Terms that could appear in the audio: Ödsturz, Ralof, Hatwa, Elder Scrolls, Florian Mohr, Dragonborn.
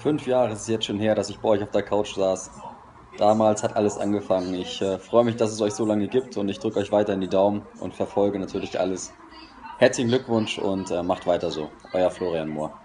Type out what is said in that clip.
5 Jahre ist es jetzt schon her, dass ich bei euch auf der Couch saß. Damals hat alles angefangen. Ich freue mich, dass es euch so lange gibt und ich drücke euch weiter in die Daumen und verfolge natürlich alles. Herzlichen Glückwunsch und macht weiter so. Euer Florian Mohr.